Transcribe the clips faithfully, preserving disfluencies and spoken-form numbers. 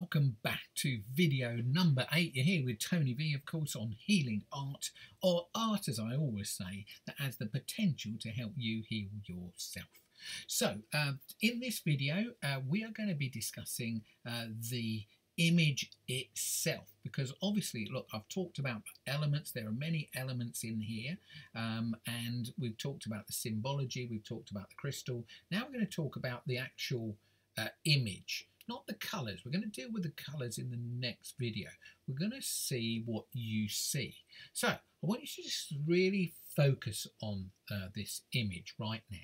Welcome back to video number eight. You're here with Tony V, of course, on healing art, or art, as I always say, that has the potential to help you heal yourself. So uh, in this video, uh, we are going to be discussing uh, the image itself, because obviously, look, I've talked about elements. There are many elements in here, um, and we've talked about the symbology, we've talked about the crystal. Now we're going to talk about the actual uh, image. Not the colours. We're going to deal with the colours in the next video. We're going to see what you see. So I want you to just really focus on uh, this image right now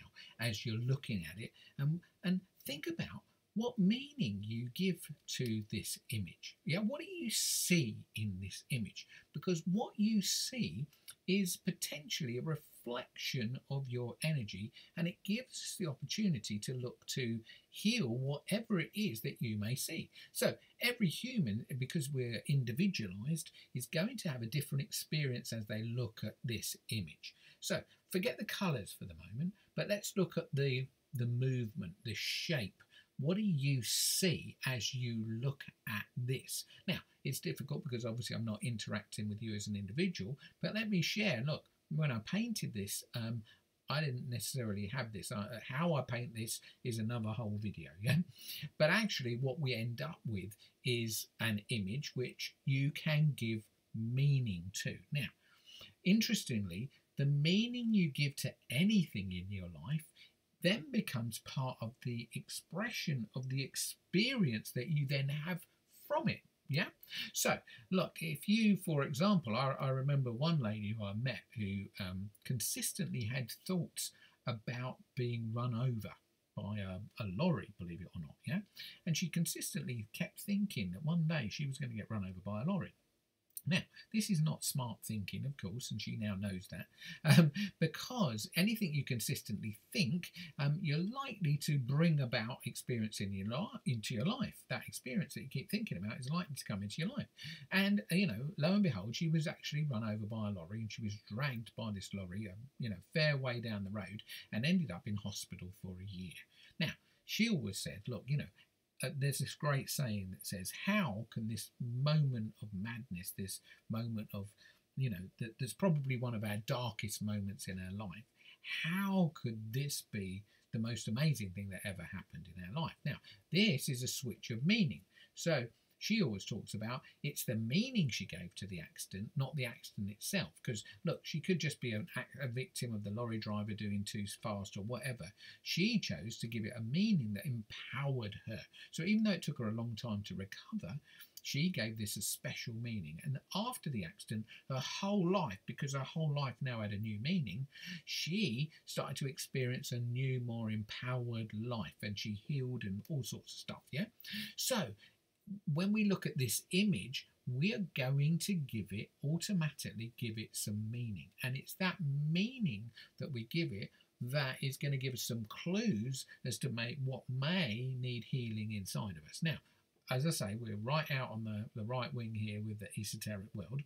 as you're looking at it, and and think about what meaning you give to this image. Yeah, what do you see in this image? Because what you see is potentially a reflection of your energy, and it gives us the opportunity to look to heal whatever it is that you may see. So every human, because we're individualized, is going to have a different experience as they look at this image. So forget the colors for the moment, but let's look at the the movement, the shape. What do you see as you look at this? Now, it's difficult because obviously I'm not interacting with you as an individual, but let me share. Look, when I painted this, um, I didn't necessarily have this. I, how I paint this is another whole video, yeah? But actually what we end up with is an image which you can give meaning to. Now, interestingly, the meaning you give to anything in your life then becomes part of the expression of the experience that you then have from it, yeah? So, look, if you, for example, I, I remember one lady who I met who um, consistently had thoughts about being run over by a, a lorry, believe it or not, yeah? And she consistently kept thinking that one day she was going to get run over by a lorry. Now, this is not smart thinking, of course, and she now knows that, um, because anything you consistently think, um, you're likely to bring about experience in your life, into your life. That experience that you keep thinking about is likely to come into your life. And, you know, lo and behold, she was actually run over by a lorry, and she was dragged by this lorry, um, you know, fair way down the road, and ended up in hospital for a year. Now, she always said, look, you know, Uh, there's this great saying that says, how can this moment of madness, this moment of, you know, th that's probably one of our darkest moments in our life, how could this be the most amazing thing that ever happened in our life? Now, this is a switch of meaning. So she always talks about it's the meaning she gave to the accident, not the accident itself. Because, look, she could just be an, a victim of the lorry driver doing too fast or whatever. She chose to give it a meaning that empowered her. So even though it took her a long time to recover, she gave this a special meaning. And after the accident, her whole life, because her whole life now had a new meaning, she started to experience a new, more empowered life. And she healed and all sorts of stuff, yeah? So when we look at this image, we are going to give it, automatically give it some meaning. And it's that meaning that we give it that is going to give us some clues as to make what may need healing inside of us. Now, as I say, we're right out on the, the right wing here with the esoteric world.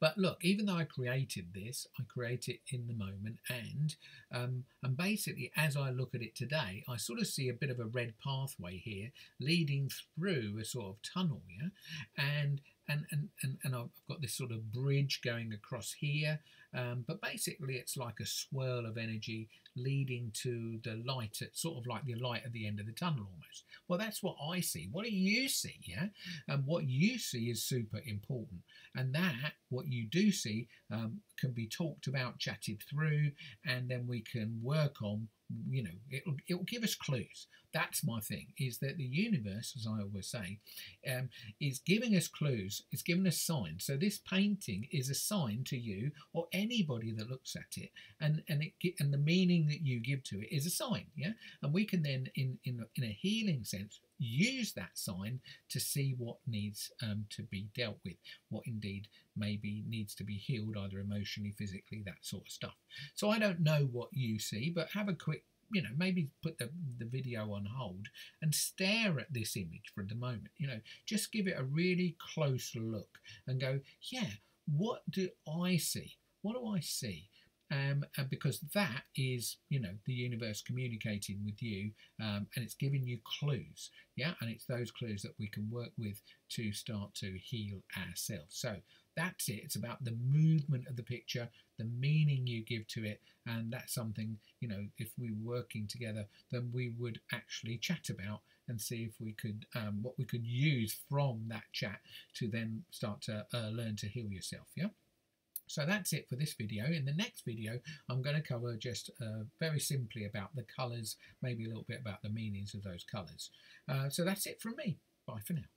But look, even though I created this, I create it in the moment, and um, and basically as I look at it today, I sort of see a bit of a red pathway here leading through a sort of tunnel, yeah? And and, and, and, and I've got this sort of bridge going across here, um, but basically it's like a swirl of energy leading to the light, at sort of like the light at the end of the tunnel almost. Well, that's what I see. What do you see, yeah? And what you see is super important. And that, what you do see, um, can be talked about, chatted through, and then we can work on, you know, it'll, it'll give us clues. That's my thing, is that the universe, as I always say, um, is giving us clues, it's giving us signs. So this painting is a sign to you or anybody that looks at it, and and it and the meaning that you give to it is a sign, yeah? And we can then, in, in, in a healing sense, use that sign to see what needs um, to be dealt with, what indeed maybe needs to be healed, either emotionally, physically, that sort of stuff. So I don't know what you see, but have a quick, you know, maybe put the, the video on hold and stare at this image for the moment. You know, just give it a really close look and go, yeah, what do I see? What do I see? um, and because that is, you know, the universe communicating with you, um, and it's giving you clues, yeah, and it's those clues that we can work with to start to heal ourselves. So that's it. It's about the movement of the picture, the meaning you give to it, and that's something, you know, if we were working together, then we would actually chat about and see if we could, um, what we could use from that chat to then start to uh, learn to heal yourself, yeah? So that's it for this video. In the next video, I'm going to cover just uh, very simply about the colours, maybe a little bit about the meanings of those colours. Uh, so that's it from me. Bye for now.